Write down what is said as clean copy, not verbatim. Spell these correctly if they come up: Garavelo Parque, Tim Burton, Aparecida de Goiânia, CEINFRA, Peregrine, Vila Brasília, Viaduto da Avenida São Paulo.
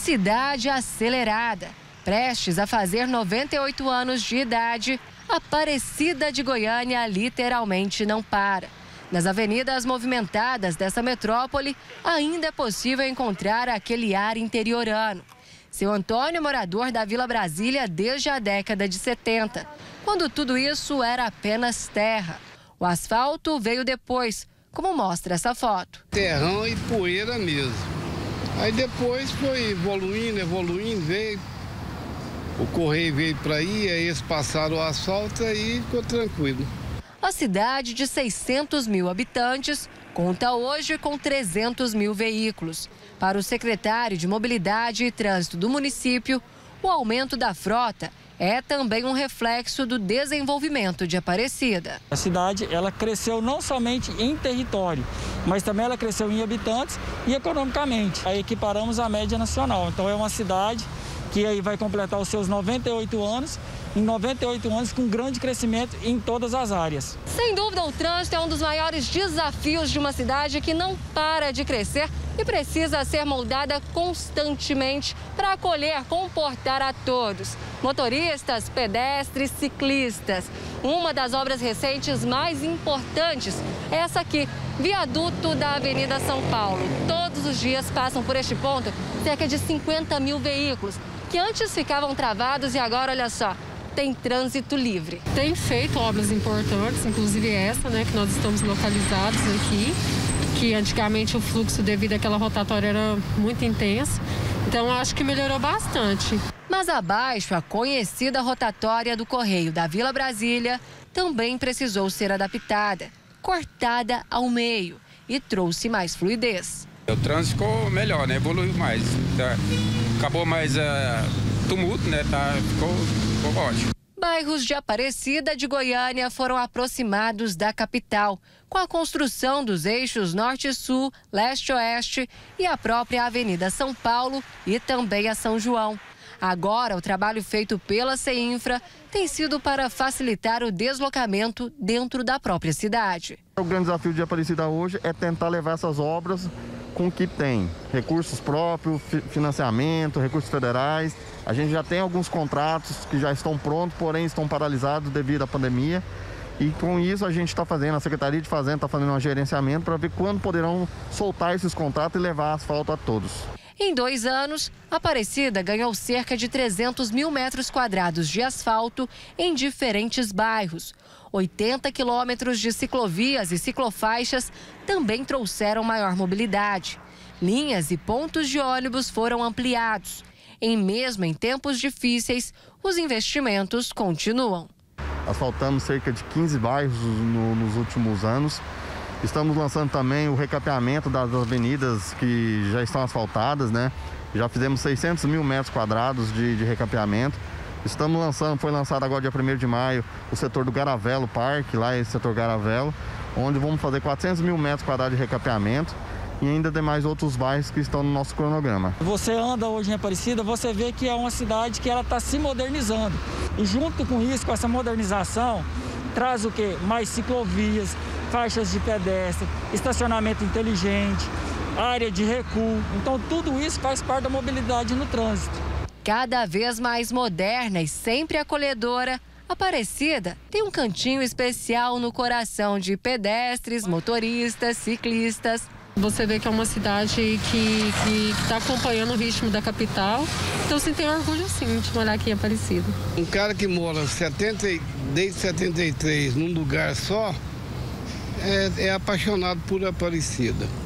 cidade acelerada. Prestes a fazer 98 anos de idade, Aparecida de Goiânia literalmente não para. Nas avenidas movimentadas dessa metrópole, ainda é possível encontrar aquele ar interiorano. Seu Antônio, morador da Vila Brasília desde a década de 70, quando tudo isso era apenas terra. O asfalto veio depois, como mostra essa foto. Terrão e poeira mesmo. Aí depois foi evoluindo, veio. O correio veio para aí eles passaram o asfalto e ficou tranquilo. A cidade de 600 mil habitantes conta hoje com 300 mil veículos. Para o secretário de Mobilidade e Trânsito do município, o aumento da frota é também um reflexo do desenvolvimento de Aparecida. A cidade ela cresceu não somente em território, mas também ela cresceu em habitantes e economicamente. Aí equiparamos a média nacional. Então é uma cidade que aí vai completar os seus 98 anos, em 98 anos com grande crescimento em todas as áreas. Sem dúvida, o trânsito é um dos maiores desafios de uma cidade que não para de crescer e precisa ser moldada constantemente para acolher, comportar a todos. Motoristas, pedestres, ciclistas. Uma das obras recentes mais importantes é essa aqui, Viaduto da Avenida São Paulo. Todos os dias passam por este ponto cerca de 50 mil veículos, que antes ficavam travados e agora, olha só, tem trânsito livre. Tem feito obras importantes, inclusive essa, né, que nós estamos localizados aqui, que antigamente o fluxo devido àquela rotatória era muito intenso, então acho que melhorou bastante. Mas abaixo, a conhecida rotatória do Correio da Vila Brasília também precisou ser adaptada, cortada ao meio e trouxe mais fluidez. O trânsito ficou melhor, né? Evoluiu mais, tá? Acabou mais tumulto, né? Tá? Ficou ótimo. Bairros de Aparecida de Goiânia foram aproximados da capital, com a construção dos eixos norte-sul, leste-oeste e a própria Avenida São Paulo e também a São João. Agora, o trabalho feito pela CEINFRA tem sido para facilitar o deslocamento dentro da própria cidade. O grande desafio de Aparecida hoje é tentar levar essas obras com o que tem. Recursos próprios, financiamento, recursos federais. A gente já tem alguns contratos que já estão prontos, porém estão paralisados devido à pandemia. E com isso a gente está fazendo, a Secretaria de Fazenda está fazendo um gerenciamento para ver quando poderão soltar esses contratos e levar asfalto a todos. Em 2 anos, Aparecida ganhou cerca de 300 mil metros quadrados de asfalto em diferentes bairros. 80 quilômetros de ciclovias e ciclofaixas também trouxeram maior mobilidade. Linhas e pontos de ônibus foram ampliados. E mesmo em tempos difíceis, os investimentos continuam. Asfaltamos cerca de 15 bairros nos últimos anos. Estamos lançando também o recapeamento das avenidas que já estão asfaltadas, né? Já fizemos 600 mil metros quadrados de recapeamento. Estamos lançando, foi lançado agora dia 1º de maio, o setor do Garavelo Parque, lá é esse setor Garavelo, onde vamos fazer 400 mil metros quadrados de recapeamento. E ainda tem mais outros bairros que estão no nosso cronograma. Você anda hoje em Aparecida, você vê que é uma cidade que ela está se modernizando. E junto com isso, com essa modernização, traz o quê? Mais ciclovias, faixas de pedestre, estacionamento inteligente, área de recuo. Então tudo isso faz parte da mobilidade no trânsito. Cada vez mais moderna e sempre acolhedora, Aparecida tem um cantinho especial no coração de pedestres, motoristas, ciclistas. Você vê que é uma cidade que está acompanhando o ritmo da capital. Então, sim, tenho orgulho, sim, de morar aqui em Aparecida. Um cara que mora desde 73 num lugar só é apaixonado por Aparecida.